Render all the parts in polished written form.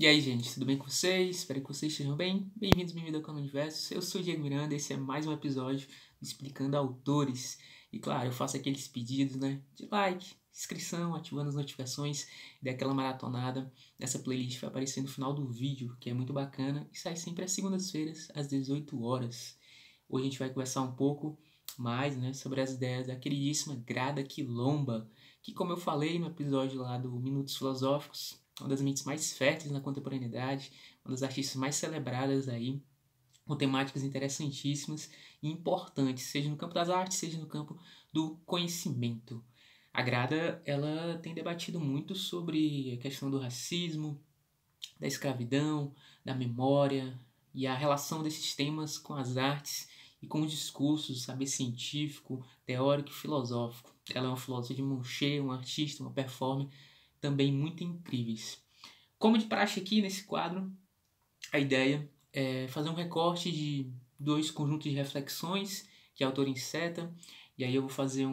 E aí, gente, tudo bem com vocês? Espero que vocês estejam bem. Bem-vindos, bem-vindos ao Canal Universo. Eu sou o Diego Miranda, esse é mais um episódio do Explicando Autores. E claro, eu faço aqueles pedidos, né, de like, inscrição, ativando as notificações, daquela maratonada. Essa playlist vai aparecer no final do vídeo, que é muito bacana, e sai sempre às segundas-feiras, às 18 horas. Hoje a gente vai conversar um pouco mais, né, sobre as ideias da queridíssima Grada Kilomba, que, como eu falei no episódio lá do Minutos Filosóficos, uma das mentes mais férteis na contemporaneidade, uma das artistas mais celebradas aí, com temáticas interessantíssimas e importantes, seja no campo das artes, seja no campo do conhecimento. A Grada, ela tem debatido muito sobre a questão do racismo, da escravidão, da memória e a relação desses temas com as artes e com o discurso, saber científico, teórico e filosófico. Ela é uma filósofa de mão cheia, uma artista, uma performer, também muito incríveis. Como de praxe aqui nesse quadro, a ideia é fazer um recorte de dois conjuntos de reflexões que a autora inseta, e aí eu vou fazer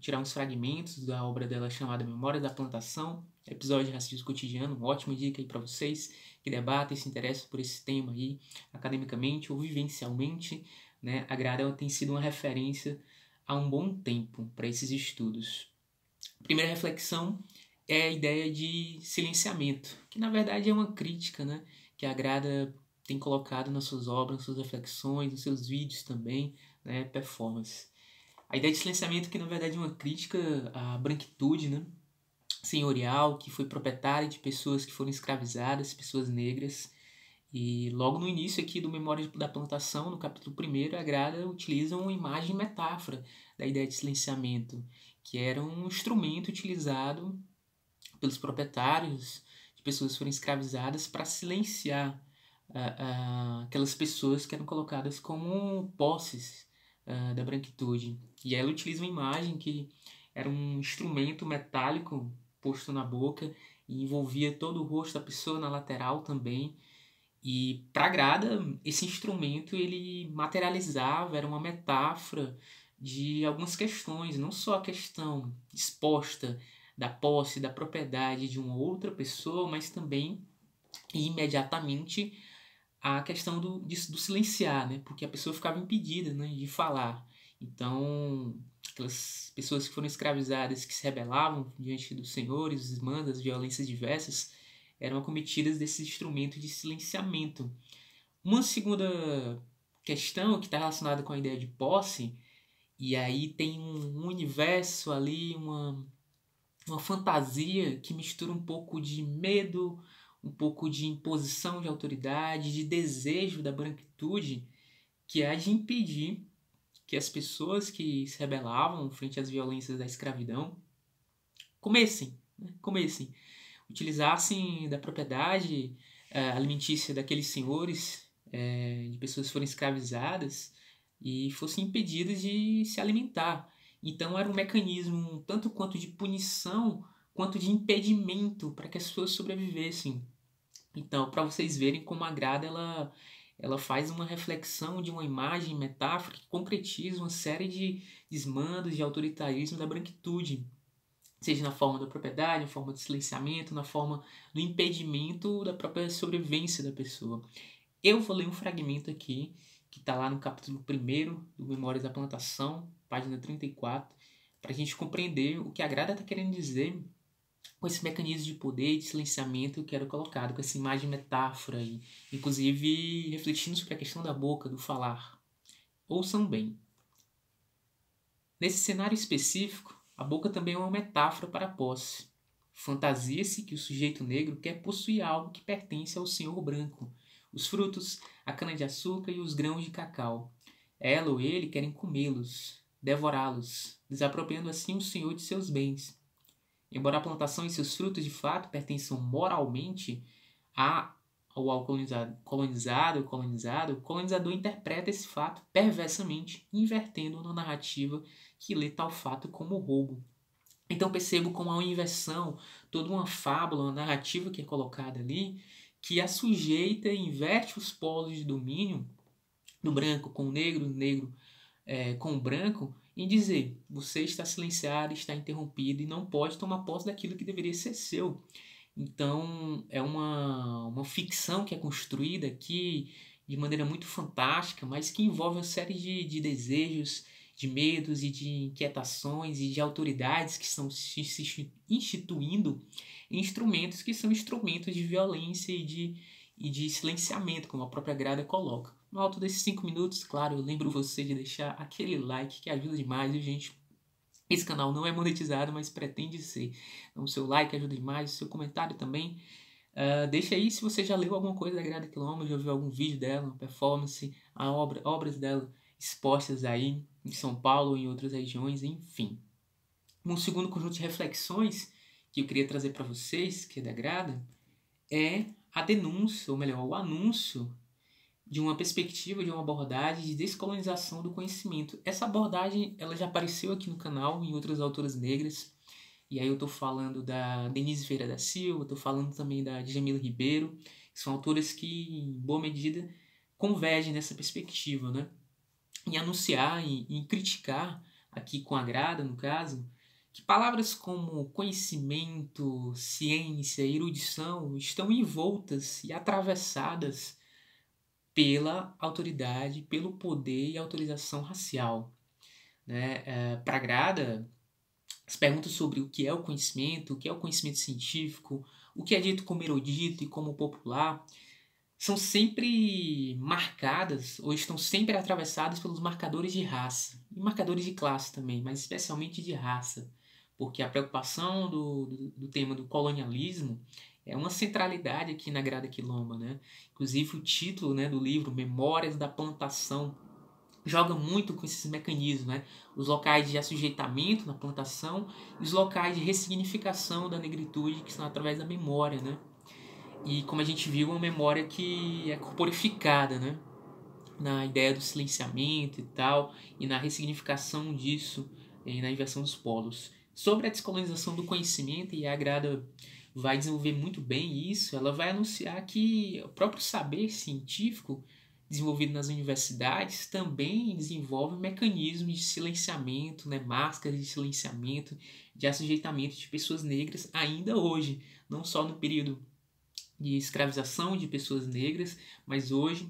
tirar uns fragmentos da obra dela chamada Memórias da Plantação, episódio de racismo cotidiano, uma ótima dica aí para vocês que debatem e se interessam por esse tema aí, academicamente ou vivencialmente, né? A Grada tem sido uma referência há um bom tempo para esses estudos. Primeira reflexão é a ideia de silenciamento, que na verdade é uma crítica, né, que a Grada tem colocado nas suas obras, nas suas reflexões, nos seus vídeos também, né, performance. A ideia de silenciamento que na verdade é uma crítica à branquitude, né, senhorial, que foi proprietária de pessoas que foram escravizadas, pessoas negras. E logo no início aqui do Memórias da Plantação, no capítulo 1, a Grada utiliza uma imagem metáfora da ideia de silenciamento, que era um instrumento utilizado pelos proprietários de pessoas que foram escravizadas para silenciar aquelas pessoas que eram colocadas como posses da branquitude. E ela utiliza uma imagem que era um instrumento metálico posto na boca e envolvia todo o rosto da pessoa, na lateral também. E para Grada, esse instrumento ele materializava, era uma metáfora de algumas questões, não só a questão exposta da posse, da propriedade de uma outra pessoa, mas também, imediatamente, a questão do silenciar, né? Porque a pessoa ficava impedida, né, de falar. Então, aquelas pessoas que foram escravizadas, que se rebelavam diante dos senhores, dos mandas, violências diversas, eram acometidas desse instrumento de silenciamento. Uma segunda questão que está relacionada com a ideia de posse, e aí tem um universo ali, uma fantasia que mistura um pouco de medo, um pouco de imposição de autoridade, de desejo da branquitude, que é de impedir que as pessoas que se rebelavam frente às violências da escravidão utilizassem da propriedade alimentícia daqueles senhores, de pessoas que foram escravizadas, e fossem impedidas de se alimentar. Então era um mecanismo tanto quanto de punição, quanto de impedimento para que as pessoas sobrevivessem. Então, para vocês verem como a Grada ela faz uma reflexão de uma imagem metáfora que concretiza uma série de desmandos de autoritarismo da branquitude, seja na forma da propriedade, na forma do silenciamento, na forma do impedimento da própria sobrevivência da pessoa. Eu vou ler um fragmento aqui, que está lá no capítulo 1 do Memórias da Plantação, página 34, para a gente compreender o que a Grada está querendo dizer com esse mecanismo de poder e de silenciamento que era colocado, com essa imagem metáfora aí, inclusive refletindo sobre a questão da boca, do falar. Ouçam bem. Nesse cenário específico, a boca também é uma metáfora para a posse. Fantasia-se que o sujeito negro quer possuir algo que pertence ao senhor branco, os frutos, a cana-de-açúcar e os grãos de cacau. Ela ou ele querem comê-los, devorá-los, desapropriando assim o senhor de seus bens. Embora a plantação e seus frutos de fato pertençam moralmente ao colonizado, o colonizador interpreta esse fato perversamente, invertendo na narrativa que lê tal fato como roubo. Então percebo como há uma inversão, toda uma fábula, uma narrativa que é colocada ali, que a sujeita inverte os polos de domínio do branco com o negro, com o branco, em dizer: você está silenciado, está interrompido e não pode tomar posse daquilo que deveria ser seu. Então, é uma ficção que é construída aqui de maneira muito fantástica, mas que envolve uma série de desejos, de medos e de inquietações e de autoridades que estão se instituindo em instrumentos que são instrumentos de violência e de silenciamento, como a própria Grada coloca. No alto desses 5 minutos, claro, eu lembro você de deixar aquele like que ajuda demais, viu, gente? Esse canal não é monetizado, mas pretende ser. Então, o seu like ajuda demais, o seu comentário também. Deixa aí se você já leu alguma coisa da Grada Kilomba, já viu algum vídeo dela, uma performance, obras dela expostas aí em São Paulo ou em outras regiões, enfim. Um segundo conjunto de reflexões que eu queria trazer para vocês, que é da Grada, é a denúncia, ou melhor, o anúncio de uma perspectiva, de uma abordagem de descolonização do conhecimento. Essa abordagem ela já apareceu aqui no canal, em outras autoras negras, e aí eu estou falando da Denise Vieira da Silva, estou falando também da Djamila Ribeiro, que são autoras que, em boa medida, convergem nessa perspectiva, né? Em anunciar, em criticar, aqui com a Grada, no caso, que palavras como conhecimento, ciência, erudição estão envoltas e atravessadas pela autoridade, pelo poder e autorização racial, né? Para Grada, as perguntas sobre o que é o conhecimento, o que é o conhecimento científico, o que é dito como erudito e como popular, são sempre marcadas ou estão sempre atravessadas pelos marcadores de raça e marcadores de classe também, mas especialmente de raça, porque a preocupação do tema do colonialismo é uma centralidade aqui na Grada Kilomba, né? Inclusive o título, né, do livro, Memórias da Plantação, joga muito com esses mecanismos, né? Os locais de assujeitamento na plantação e os locais de ressignificação da negritude, que são através da memória, né? E como a gente viu, é uma memória que é corporificada, né? Na ideia do silenciamento e tal, e na ressignificação disso, e na inversão dos polos. Sobre a descolonização do conhecimento, e a Grada vai desenvolver muito bem isso, ela vai anunciar que o próprio saber científico desenvolvido nas universidades também desenvolve mecanismos de silenciamento, né, máscaras de silenciamento, de assujeitamento de pessoas negras ainda hoje, não só no período de escravização de pessoas negras, mas hoje,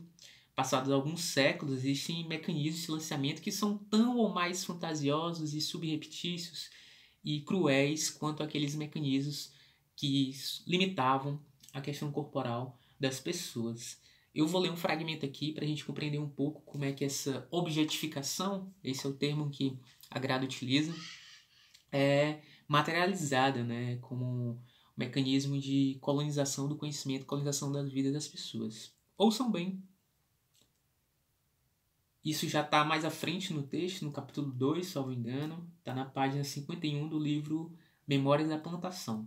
passados alguns séculos, existem mecanismos de silenciamento que são tão ou mais fantasiosos e subreptícios e cruéis quanto aqueles mecanismos que limitavam a questão corporal das pessoas. Eu vou ler um fragmento aqui para a gente compreender um pouco como é que essa objetificação, esse é o termo que a Grada utiliza, é materializada, né, como um mecanismo de colonização do conhecimento, colonização das vidas das pessoas. Ouçam bem. Isso já está mais à frente no texto, no capítulo 2, salvo engano, está na página 51 do livro Memórias da Plantação.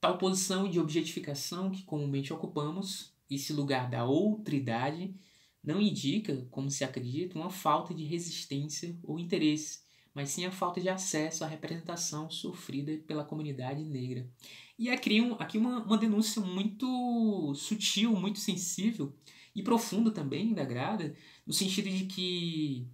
Tal posição de objetificação que comumente ocupamos, esse lugar da outridade, não indica, como se acredita, uma falta de resistência ou interesse, mas sim a falta de acesso à representação sofrida pela comunidade negra. E aqui uma denúncia muito sutil, muito sensível e profunda também da Grada, no sentido de que,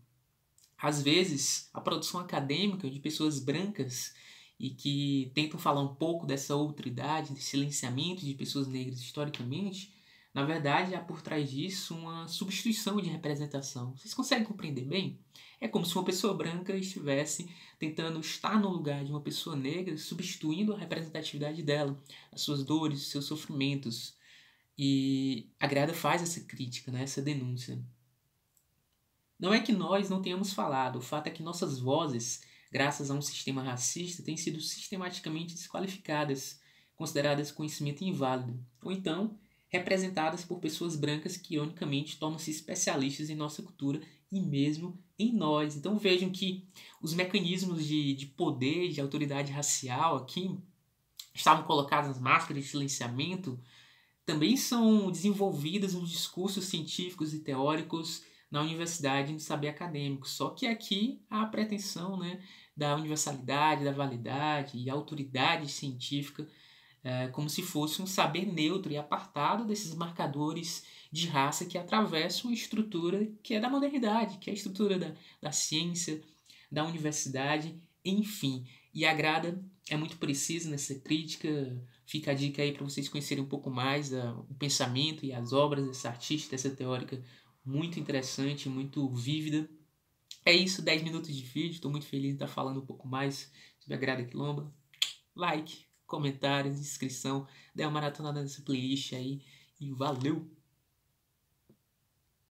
às vezes, a produção acadêmica de pessoas brancas e que tentam falar um pouco dessa outridade, desse silenciamento de pessoas negras historicamente, na verdade há por trás disso uma substituição de representação. Vocês conseguem compreender bem? É como se uma pessoa branca estivesse tentando estar no lugar de uma pessoa negra, substituindo a representatividade dela, as suas dores, os seus sofrimentos. E a Grada faz essa crítica, né, essa denúncia. Não é que nós não tenhamos falado, o fato é que nossas vozes, graças a um sistema racista, têm sido sistematicamente desqualificadas, consideradas conhecimento inválido, ou então representadas por pessoas brancas que, ironicamente, tornam-se especialistas em nossa cultura e mesmo em nós. Então vejam que os mecanismos de poder, de autoridade racial aqui, estavam colocados nas máscaras de silenciamento, também são desenvolvidas nos discursos científicos e teóricos na universidade, no saber acadêmico. Só que aqui há a pretensão, né, da universalidade, da validade e autoridade científica, como se fosse um saber neutro e apartado desses marcadores de raça que atravessam uma estrutura que é da modernidade, que é a estrutura da ciência, da universidade, enfim. E a Grada é muito precisa nessa crítica. Fica a dica aí para vocês conhecerem um pouco mais o pensamento e as obras dessa artista, dessa teórica muito interessante, muito vívida. É isso, 10 minutos de vídeo. Estou muito feliz de estar falando um pouco mais sobre a Grada Kilomba. Like, comentários, inscrição, dê uma maratonada nessa playlist aí e valeu!